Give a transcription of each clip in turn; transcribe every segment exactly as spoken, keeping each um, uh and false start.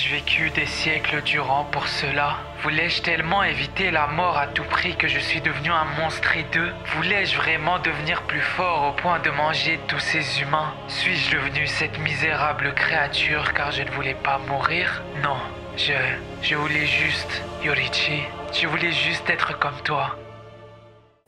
ai-je vécu des siècles durant pour cela? Voulais-je tellement éviter la mort à tout prix que je suis devenu un monstre hideux? Voulais-je vraiment devenir plus fort au point de manger tous ces humains? Suis-je devenu cette misérable créature car je ne voulais pas mourir? Non, je... je voulais juste... Yoriichi, je voulais juste être comme toi.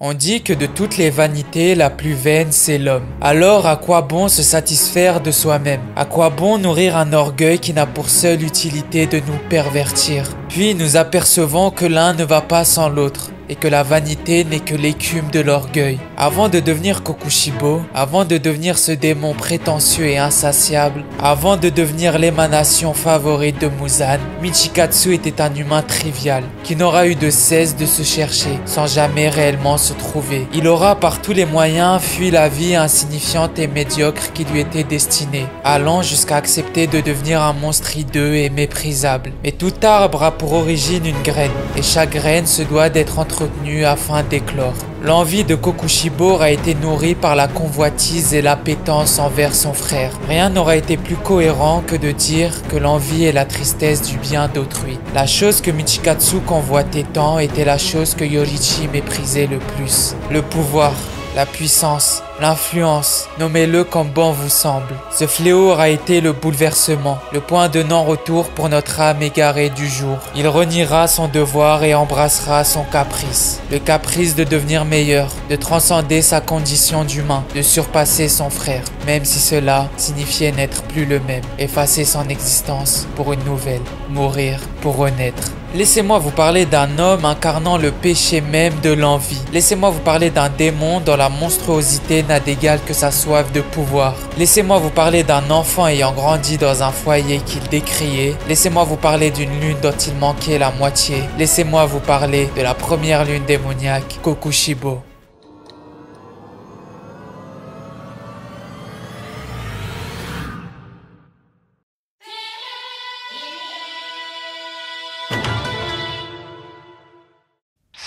On dit que de toutes les vanités, la plus vaine, c'est l'homme. Alors à quoi bon se satisfaire de soi-même? À quoi bon nourrir un orgueil qui n'a pour seule utilité de nous pervertir? Puis nous apercevons que l'un ne va pas sans l'autre, et que la vanité n'est que l'écume de l'orgueil. Avant de devenir Kokushibo, avant de devenir ce démon prétentieux et insatiable, avant de devenir l'émanation favorite de Muzan, Michikatsu était un humain trivial, qui n'aura eu de cesse de se chercher, sans jamais réellement se trouver. Il aura par tous les moyens fui la vie insignifiante et médiocre qui lui était destinée, allant jusqu'à accepter de devenir un monstre hideux et méprisable. Mais tout arbre a pour origine une graine, et chaque graine se doit d'être entretenue afin d'éclore. L'envie de Kokushibo a été nourrie par la convoitise et l'appétence envers son frère. Rien n'aurait été plus cohérent que de dire que l'envie est la tristesse du bien d'autrui. La chose que Michikatsu convoitait tant était la chose que Yoriichi méprisait le plus. Le pouvoir, la puissance, l'influence, nommez-le comme bon vous semble. Ce fléau aura été le bouleversement, le point de non-retour pour notre âme égarée du jour. Il reniera son devoir et embrassera son caprice. Le caprice de devenir meilleur, de transcender sa condition d'humain, de surpasser son frère, même si cela signifiait n'être plus le même, effacer son existence pour une nouvelle, mourir pour renaître. Laissez-moi vous parler d'un homme incarnant le péché même de l'envie. Laissez-moi vous parler d'un démon dont la monstruosité n'a d'égal que sa soif de pouvoir. Laissez-moi vous parler d'un enfant ayant grandi dans un foyer qu'il décriait. Laissez-moi vous parler d'une lune dont il manquait la moitié. Laissez-moi vous parler de la première lune démoniaque, Kokushibo.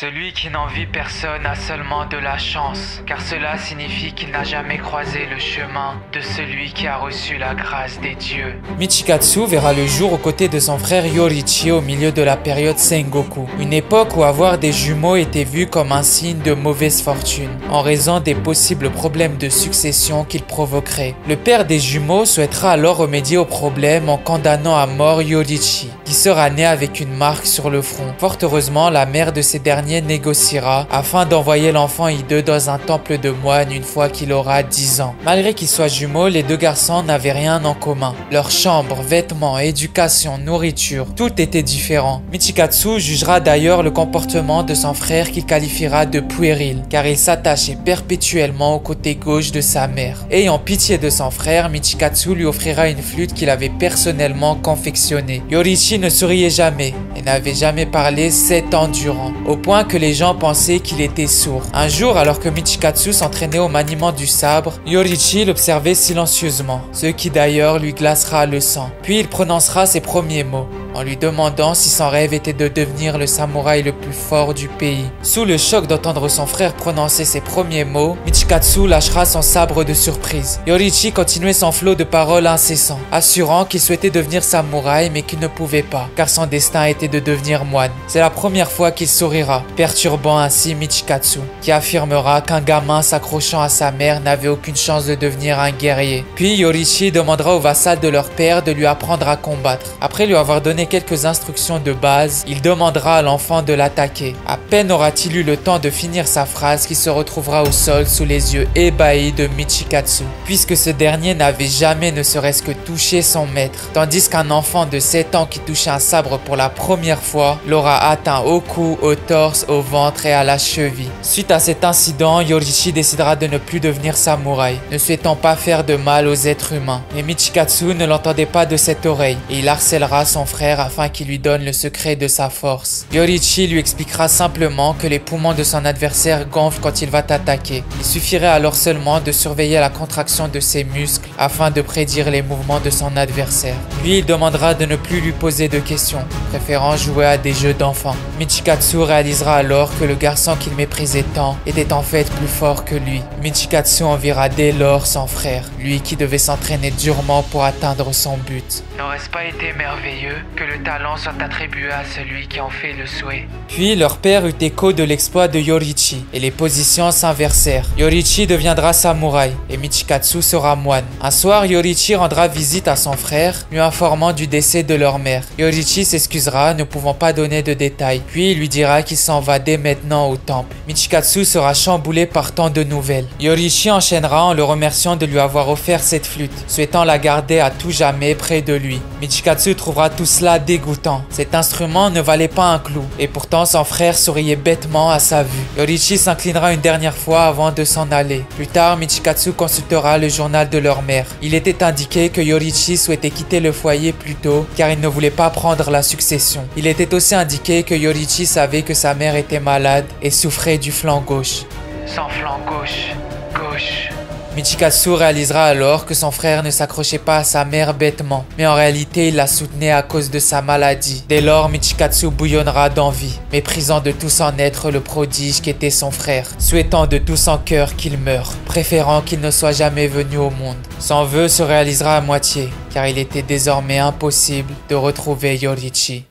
Celui qui n'envie personne a seulement de la chance, car cela signifie qu'il n'a jamais croisé le chemin de celui qui a reçu la grâce des dieux. Michikatsu verra le jour aux côtés de son frère Yoriichi au milieu de la période Sengoku, une époque où avoir des jumeaux était vu comme un signe de mauvaise fortune, en raison des possibles problèmes de succession qu'il provoquerait. Le père des jumeaux souhaitera alors remédier au problème en condamnant à mort Yoriichi, qui sera né avec une marque sur le front. Fort heureusement, la mère de ces derniers négociera afin d'envoyer l'enfant hideux dans un temple de moines une fois qu'il aura dix ans. Malgré qu'ils soient jumeaux, les deux garçons n'avaient rien en commun. Leur chambre, vêtements, éducation, nourriture, tout était différent. Michikatsu jugera d'ailleurs le comportement de son frère qu'il qualifiera de puéril, car il s'attachait perpétuellement au côté gauche de sa mère. Ayant pitié de son frère, Michikatsu lui offrira une flûte qu'il avait personnellement confectionnée. Yoriichi ne souriait jamais et n'avait jamais parlé sept ans durant, au point que les gens pensaient qu'il était sourd. Un jour, alors que Michikatsu s'entraînait au maniement du sabre, Yoriichi l'observait silencieusement, ce qui d'ailleurs lui glacera le sang. Puis il prononcera ses premiers mots, en lui demandant si son rêve était de devenir le samouraï le plus fort du pays. Sous le choc d'entendre son frère prononcer ses premiers mots, Michikatsu lâchera son sabre de surprise. Yoriichi continuait son flot de paroles incessants, assurant qu'il souhaitait devenir samouraï mais qu'il ne pouvait pas, car son destin était de devenir moine. C'est la première fois qu'il sourira, perturbant ainsi Michikatsu, qui affirmera qu'un gamin s'accrochant à sa mère n'avait aucune chance de devenir un guerrier. Puis Yoriichi demandera aux vassals de leur père de lui apprendre à combattre. Après lui avoir donné quelques instructions de base, il demandera à l'enfant de l'attaquer. À peine aura-t-il eu le temps de finir sa phrase qu'il se retrouvera au sol sous les yeux ébahis de Michikatsu, puisque ce dernier n'avait jamais ne serait-ce que touché son maître, tandis qu'un enfant de sept ans qui touche un sabre pour la première fois l'aura atteint au cou, au torse, au ventre et à la cheville. Suite à cet incident, Yoriichi décidera de ne plus devenir samouraï, ne souhaitant pas faire de mal aux êtres humains. Mais Michikatsu ne l'entendait pas de cette oreille et il harcèlera son frère frère afin qu'il lui donne le secret de sa force. Yoriichi lui expliquera simplement que les poumons de son adversaire gonflent quand il va t'attaquer. Il suffirait alors seulement de surveiller la contraction de ses muscles afin de prédire les mouvements de son adversaire. Lui, il demandera de ne plus lui poser de questions, préférant jouer à des jeux d'enfants. Michikatsu réalisera alors que le garçon qu'il méprisait tant était en fait plus fort que lui. Michikatsu enviera dès lors son frère, lui qui devait s'entraîner durement pour atteindre son but. N'aurait-ce pas été merveilleux que le talent soit attribué à celui qui en fait le souhait? Puis leur père eut écho de l'exploit de Yoriichi et les positions s'inversèrent. Yoriichi deviendra samouraï et Michikatsu sera moine. Un soir, Yoriichi rendra visite à son frère, lui informant du décès de leur mère. Yoriichi s'excusera, ne pouvant pas donner de détails, puis il lui dira qu'il s'en va dès maintenant au temple. Michikatsu sera chamboulé par tant de nouvelles. Yoriichi enchaînera en le remerciant de lui avoir offert cette flûte, souhaitant la garder à tout jamais près de lui. Michikatsu trouvera tout cela dégoûtant. Cet instrument ne valait pas un clou, et pourtant son frère souriait bêtement à sa vue. Yoriichi s'inclinera une dernière fois avant de s'en aller. Plus tard, Michikatsu consultera le journal de leur mère. Il était indiqué que Yoriichi souhaitait quitter le foyer plus tôt, car il ne voulait pas prendre la succession. Il était aussi indiqué que Yoriichi savait que sa mère était malade et souffrait du flanc gauche. Sans flanc gauche, gauche. Michikatsu réalisera alors que son frère ne s'accrochait pas à sa mère bêtement, mais en réalité il la soutenait à cause de sa maladie. Dès lors, Michikatsu bouillonnera d'envie, méprisant de tout son être le prodige qu'était son frère, souhaitant de tout son cœur qu'il meure, préférant qu'il ne soit jamais venu au monde. Son vœu se réalisera à moitié, car il était désormais impossible de retrouver Yoriichi.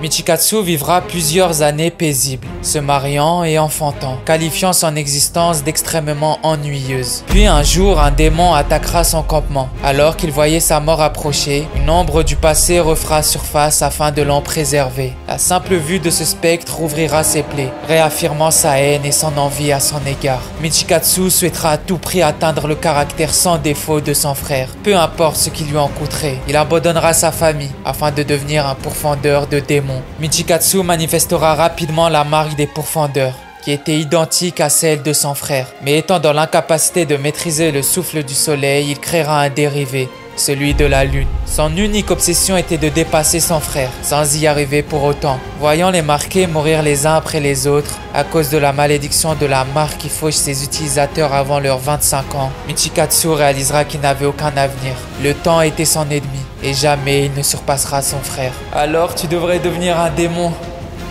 Michikatsu vivra plusieurs années paisibles, se mariant et enfantant, qualifiant son existence d'extrêmement ennuyeuse. Puis un jour, un démon attaquera son campement. Alors qu'il voyait sa mort approcher, une ombre du passé refera surface afin de l'en préserver. La simple vue de ce spectre ouvrira ses plaies, réaffirmant sa haine et son envie à son égard. Michikatsu souhaitera à tout prix atteindre le caractère sans défaut de son frère. Peu importe ce qui lui en coûterait, il abandonnera sa famille afin de devenir un pourfendeur de démons. Michikatsu manifestera rapidement la marque des pourfendeurs, qui était identique à celle de son frère. Mais étant dans l'incapacité de maîtriser le souffle du soleil, il créera un dérivé, celui de la lune. Son unique obsession était de dépasser son frère, sans y arriver pour autant. Voyant les marqués mourir les uns après les autres, à cause de la malédiction de la marque qui fauche ses utilisateurs avant leurs vingt-cinq ans, Michikatsu réalisera qu'il n'avait aucun avenir. Le temps était son ennemi, et jamais il ne surpassera son frère. Alors tu devrais devenir un démon.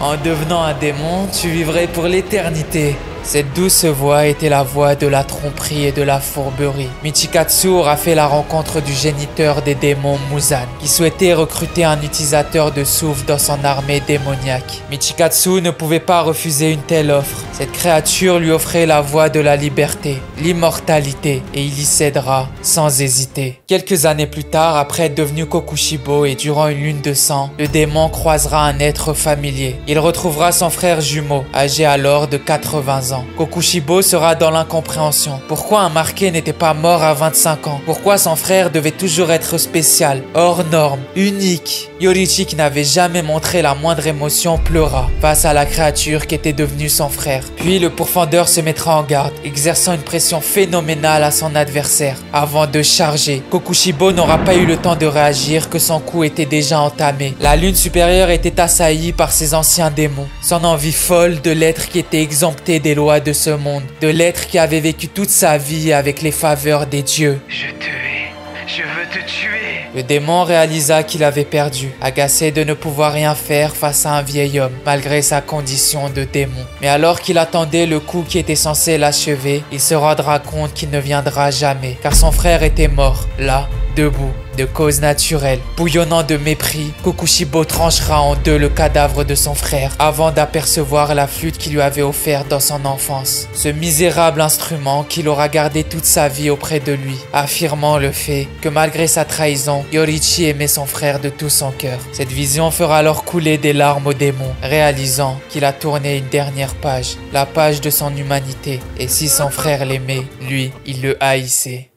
En devenant un démon, tu vivrais pour l'éternité. Cette douce voix était la voix de la tromperie et de la fourberie. Michikatsu aura fait la rencontre du géniteur des démons Muzan, qui souhaitait recruter un utilisateur de souffle dans son armée démoniaque. Michikatsu ne pouvait pas refuser une telle offre. Cette créature lui offrait la voie de la liberté, l'immortalité, et il y cédera sans hésiter. Quelques années plus tard, après être devenu Kokushibo et durant une lune de sang, le démon croisera un être familier. Il retrouvera son frère jumeau, âgé alors de quatre-vingts ans. Kokushibo sera dans l'incompréhension. Pourquoi un marqué n'était pas mort à vingt-cinq ans? Pourquoi son frère devait toujours être spécial, hors norme, unique? Yoriichi, qui n'avait jamais montré la moindre émotion, pleura face à la créature qui était devenue son frère. Puis le pourfendeur se mettra en garde, exerçant une pression phénoménale à son adversaire. Avant de charger, Kokushibo n'aura pas eu le temps de réagir que son coup était déjà entamé. La lune supérieure était assaillie par ses anciens démons. Son envie folle de l'être qui était exempté des lois de ce monde, de l'être qui avait vécu toute sa vie avec les faveurs des dieux. Je te hais, je veux te tuer. Le démon réalisa qu'il avait perdu, agacé de ne pouvoir rien faire face à un vieil homme, malgré sa condition de démon. Mais alors qu'il attendait le coup qui était censé l'achever, il se rendra compte qu'il ne viendra jamais, car son frère était mort, là, debout, de cause naturelle. Bouillonnant de mépris, Kokushibo tranchera en deux le cadavre de son frère avant d'apercevoir la flûte qu'il lui avait offerte dans son enfance. Ce misérable instrument qu'il aura gardé toute sa vie auprès de lui, affirmant le fait que malgré sa trahison, Yoriichi aimait son frère de tout son cœur. Cette vision fera alors couler des larmes au démon, réalisant qu'il a tourné une dernière page, la page de son humanité. Et si son frère l'aimait, lui, il le haïssait.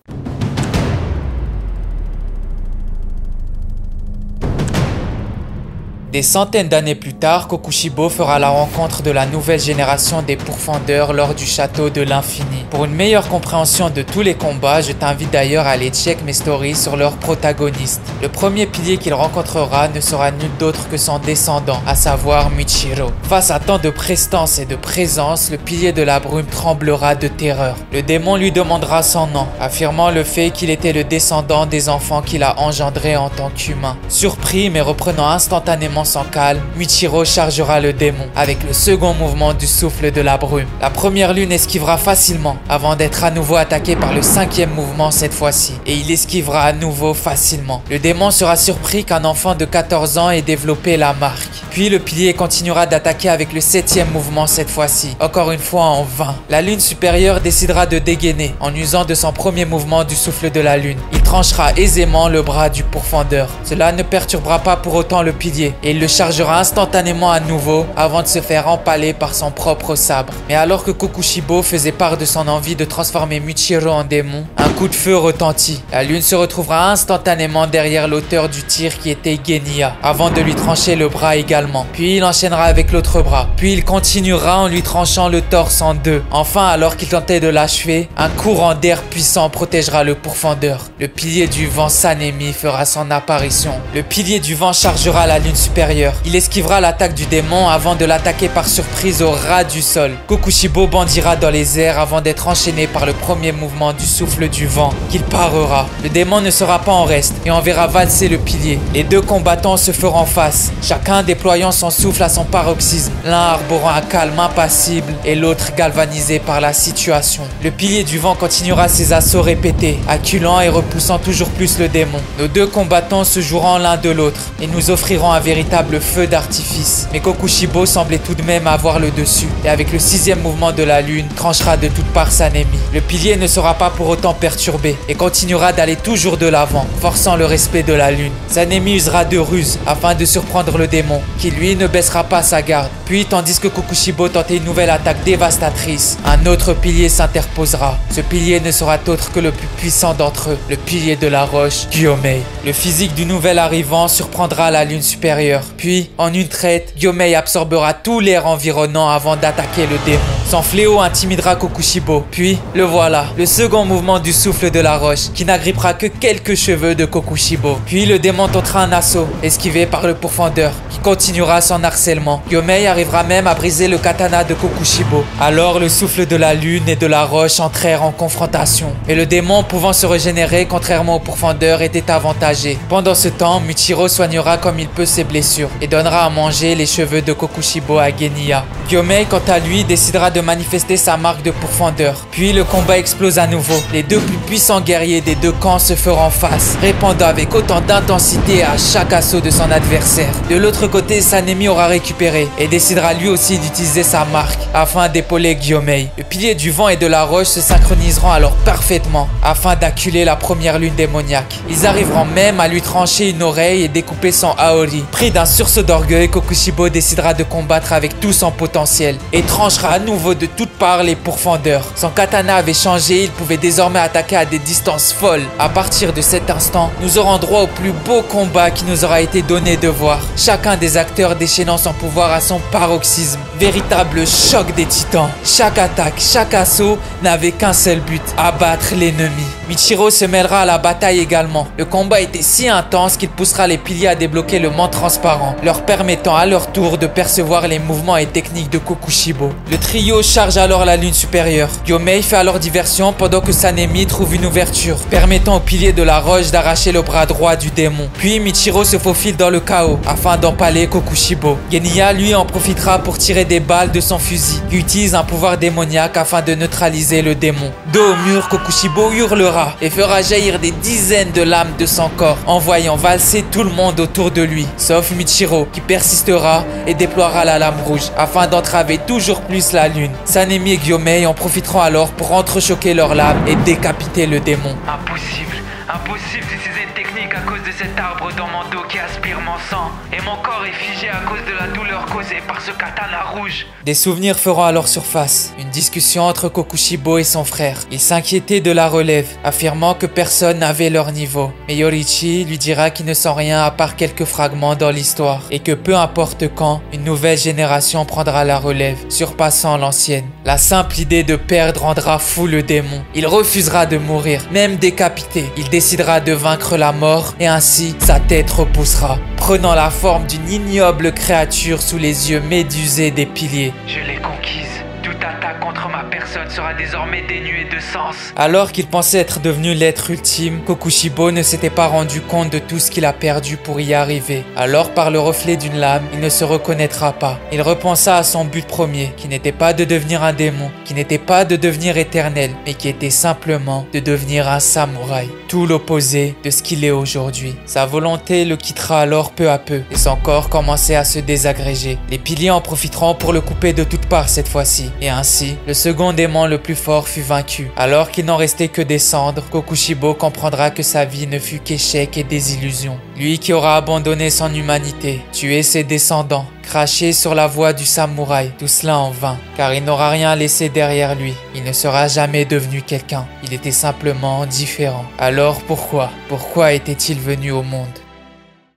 Des centaines d'années plus tard, Kokushibo fera la rencontre de la nouvelle génération des pourfendeurs lors du château de l'infini. Pour une meilleure compréhension de tous les combats, je t'invite d'ailleurs à aller check mes stories sur leurs protagonistes. Le premier pilier qu'il rencontrera ne sera nul d'autre que son descendant, à savoir Muichiro. Face à tant de prestance et de présence, le pilier de la brume tremblera de terreur. Le démon lui demandera son nom, affirmant le fait qu'il était le descendant des enfants qu'il a engendrés en tant qu'humain. Surpris mais reprenant instantanément sans calme, Muichiro chargera le démon avec le second mouvement du souffle de la brume. La première lune esquivera facilement avant d'être à nouveau attaqué par le cinquième mouvement cette fois-ci, et il esquivera à nouveau facilement. Le démon sera surpris qu'un enfant de quatorze ans ait développé la marque. Puis le pilier continuera d'attaquer avec le septième mouvement cette fois-ci, encore une fois en vain. La lune supérieure décidera de dégainer en usant de son premier mouvement du souffle de la lune. Il tranchera aisément le bras du pourfendeur. Cela ne perturbera pas pour autant le pilier, et il le chargera instantanément à nouveau avant de se faire empaler par son propre sabre. Mais alors que Kokushibo faisait part de son envie de transformer Muichiro en démon, un coup de feu retentit. La lune se retrouvera instantanément derrière l'auteur du tir qui était Genya, avant de lui trancher le bras également. Puis il enchaînera avec l'autre bras. Puis il continuera en lui tranchant le torse en deux. Enfin, alors qu'il tentait de l'achever, un courant d'air puissant protégera le pourfendeur. Le pilier du vent Sanemi fera son apparition. Le pilier du vent chargera la lune supérieure. Il esquivera l'attaque du démon avant de l'attaquer par surprise au ras du sol. Kokushibo bandira dans les airs avant d'être enchaîné par le premier mouvement du souffle du vent qu'il parera. Le démon ne sera pas en reste et enverra valser le pilier. Les deux combattants se feront face, chacun déployant son souffle à son paroxysme, l'un arborant un calme impassible et l'autre galvanisé par la situation. Le pilier du vent continuera ses assauts répétés, acculant et repoussant toujours plus le démon. Nos deux combattants se joueront l'un de l'autre et nous offriront un véritable feu d'artifice, mais Kokushibo semblait tout de même avoir le dessus, et avec le sixième mouvement de la lune, tranchera de toutes parts Sanemi. Le pilier ne sera pas pour autant perturbé, et continuera d'aller toujours de l'avant, forçant le respect de la lune. Sanemi usera de ruses, afin de surprendre le démon, qui lui ne baissera pas sa garde. Puis, tandis que Kokushibo tentait une nouvelle attaque dévastatrice, un autre pilier s'interposera. Ce pilier ne sera autre que le plus puissant d'entre eux, le pilier de la roche, Gyomei. Le physique du nouvel arrivant surprendra la lune supérieure. Puis, en une traite, Gyomei absorbera tout l'air environnant avant d'attaquer le démon. Son fléau intimidera Kokushibo. Puis, le voilà, le second mouvement du souffle de la roche, qui n'agrippera que quelques cheveux de Kokushibo. Puis, le démon tentera un assaut, esquivé par le pourfendeur, qui continuera son harcèlement. Gyomei arrivera même à briser le katana de Kokushibo. Alors, le souffle de la lune et de la roche entrèrent en confrontation. Et le démon, pouvant se régénérer, contrairement au pourfendeur, était avantagé. Pendant ce temps, Muichiro soignera comme il peut ses blessures et donnera à manger les cheveux de Kokushibo à Genya. Gyomei, quant à lui, décidera de manifester sa marque de pourfendeur. Puis le combat explose à nouveau. Les deux plus puissants guerriers des deux camps se feront face, répondant avec autant d'intensité à chaque assaut de son adversaire. De l'autre côté, Sanemi aura récupéré et décidera lui aussi d'utiliser sa marque afin d'épauler Gyomei. Le pilier du vent et de la roche se synchroniseront alors parfaitement afin d'acculer la première lune démoniaque. Ils arriveront même à lui trancher une oreille et découper son aori. Pris d'un sursaut d'orgueil, Kokushibo décidera de combattre avec tout son potentiel et tranchera à nouveau de toutes parts les pourfendeurs. Son katana avait changé, il pouvait désormais attaquer à des distances folles. À partir de cet instant, nous aurons droit au plus beau combat qui nous aura été donné de voir. Chacun des acteurs déchaînant son pouvoir à son paroxysme. Véritable choc des titans. Chaque attaque, chaque assaut n'avait qu'un seul but, abattre l'ennemi. Muichiro se mêlera à la bataille également. Le combat était si intense qu'il poussera les piliers à débloquer le mont transparent, leur permettant à leur tour de percevoir les mouvements et techniques de Kokushibo. Le trio charge alors la lune supérieure. Gyomei fait alors diversion pendant que Sanemi trouve une ouverture, permettant au pilier de la roche d'arracher le bras droit du démon. Puis Muichiro se faufile dans le chaos afin d'empaler Kokushibo. Genya, lui, en profitera pour tirer des balles de son fusil, qui utilise un pouvoir démoniaque afin de neutraliser le démon. Dos au mur, Kokushibo hurlera et fera jaillir des dizaines de lames de son corps, envoyant valser tout le monde autour de lui, sauf Muichiro, qui persistera et déploiera la lame rouge, afin d'entraver toujours plus la lune. Sanemi et Gyomei en profiteront alors pour entrechoquer leurs lames et décapiter le démon. Impossible, impossible, this is it. technique à cause de cet arbre dans mon dos qui aspire mon sang. Et mon corps est figé à cause de la douleur causée par ce katana rouge. Des souvenirs feront alors surface. Une discussion entre Kokushibo et son frère. Il s'inquiétait de la relève, affirmant que personne n'avait leur niveau. Mais Yoriichi lui dira qu'il ne sent rien à part quelques fragments dans l'histoire. Et que peu importe quand, une nouvelle génération prendra la relève, surpassant l'ancienne. La simple idée de perdre rendra fou le démon. Il refusera de mourir, même décapité. Il décidera de vaincre la mort et ainsi sa tête repoussera, prenant la forme d'une ignoble créature sous les yeux médusés des piliers. Je l'ai conquise. Toute attaque contre ma personne sera désormais dénuée de sens. Alors qu'il pensait être devenu l'être ultime, Kokushibo ne s'était pas rendu compte de tout ce qu'il a perdu pour y arriver. Alors par le reflet d'une lame, il ne se reconnaîtra pas. Il repensa à son but premier, qui n'était pas de devenir un démon, qui n'était pas de devenir éternel, mais qui était simplement de devenir un samouraï. Tout l'opposé de ce qu'il est aujourd'hui. Sa volonté le quittera alors peu à peu, et son corps commençait à se désagréger. Les piliers en profiteront pour le couper de toutes parts cette fois-ci. Et ainsi, le second démon le plus fort fut vaincu. Alors qu'il n'en restait que des cendres, Kokushibo comprendra que sa vie ne fut qu'échec et désillusion. Lui qui aura abandonné son humanité, tué ses descendants, craché sur la voie du samouraï, tout cela en vain, car il n'aura rien laissé derrière lui. Il ne sera jamais devenu quelqu'un, il était simplement différent. Alors pourquoi? Pourquoi était-il venu au monde?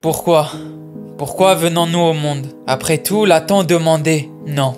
Pourquoi? Pourquoi venons-nous au monde? Après tout, l'a-t-on demandé? Non.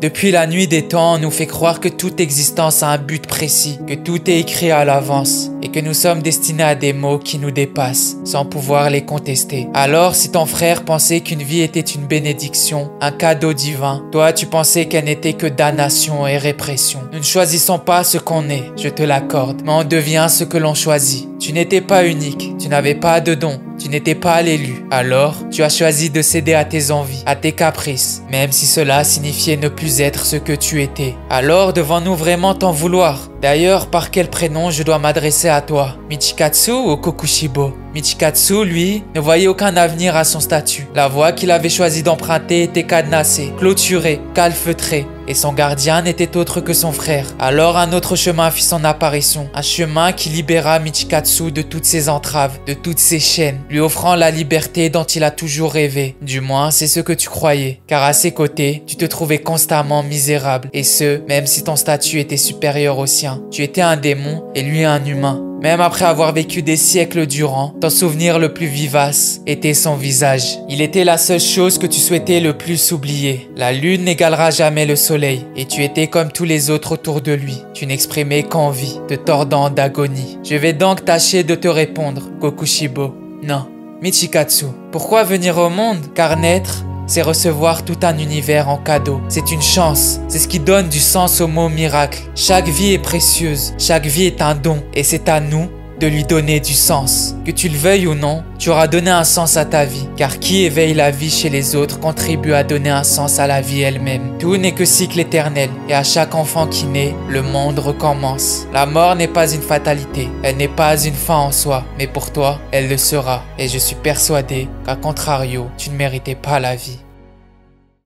Depuis la nuit des temps, on nous fait croire que toute existence a un but précis, que tout est écrit à l'avance, et que nous sommes destinés à des maux qui nous dépassent, sans pouvoir les contester. Alors, si ton frère pensait qu'une vie était une bénédiction, un cadeau divin, toi tu pensais qu'elle n'était que damnation et répression. Nous ne choisissons pas ce qu'on est, je te l'accorde, mais on devient ce que l'on choisit. Tu n'étais pas unique, tu n'avais pas de don, tu n'étais pas l'élu. Alors, tu as choisi de céder à tes envies, à tes caprices, même si cela signifiait ne plus être ce que tu étais. Alors, devons-nous vraiment t'en vouloir? D'ailleurs, par quel prénom je dois m'adresser à toi? Michikatsu ou Kokushibo? Michikatsu, lui, ne voyait aucun avenir à son statut. La voie qu'il avait choisi d'emprunter était cadenassée, clôturée, calfeutrée. Et son gardien n'était autre que son frère. Alors un autre chemin fit son apparition. Un chemin qui libéra Michikatsu de toutes ses entraves, de toutes ses chaînes, lui offrant la liberté dont il a toujours rêvé. Du moins, c'est ce que tu croyais. Car à ses côtés, tu te trouvais constamment misérable. Et ce, même si ton statut était supérieur au sien. Tu étais un démon et lui un humain. Même après avoir vécu des siècles durant, ton souvenir le plus vivace était son visage. Il était la seule chose que tu souhaitais le plus oublier. La lune n'égalera jamais le soleil, et tu étais comme tous les autres autour de lui. Tu n'exprimais qu'envie, te tordant d'agonie. Je vais donc tâcher de te répondre, Kokushibo. Non. Michikatsu, pourquoi venir au monde? Car naître, c'est recevoir tout un univers en cadeau. C'est une chance. C'est ce qui donne du sens au mot miracle. Chaque vie est précieuse. Chaque vie est un don. Et c'est à nous de lui donner du sens. Que tu le veuilles ou non, tu auras donné un sens à ta vie. Car qui éveille la vie chez les autres contribue à donner un sens à la vie elle-même. Tout n'est que cycle éternel. Et à chaque enfant qui naît, le monde recommence. La mort n'est pas une fatalité. Elle n'est pas une fin en soi. Mais pour toi, elle le sera. Et je suis persuadé qu'à contrario, tu ne méritais pas la vie.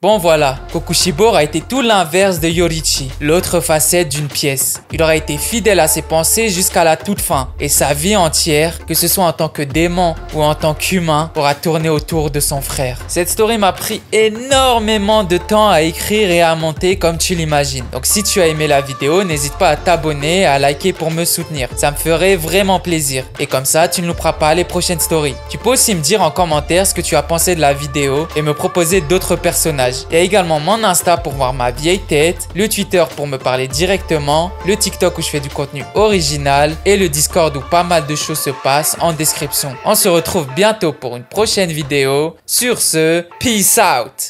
Bon voilà, Kokushibo a été tout l'inverse de Yoriichi, l'autre facette d'une pièce. Il aura été fidèle à ses pensées jusqu'à la toute fin, et sa vie entière, que ce soit en tant que démon ou en tant qu'humain, aura tourné autour de son frère. Cette story m'a pris énormément de temps à écrire et à monter comme tu l'imagines. Donc si tu as aimé la vidéo, n'hésite pas à t'abonner et à liker pour me soutenir. Ça me ferait vraiment plaisir, et comme ça tu ne louperas pas les prochaines stories. Tu peux aussi me dire en commentaire ce que tu as pensé de la vidéo et me proposer d'autres personnages. Il y a également mon Insta pour voir ma vieille tête, le Twitter pour me parler directement, le TikTok où je fais du contenu original et le Discord où pas mal de choses se passent en description. On se retrouve bientôt pour une prochaine vidéo. Sur ce, peace out!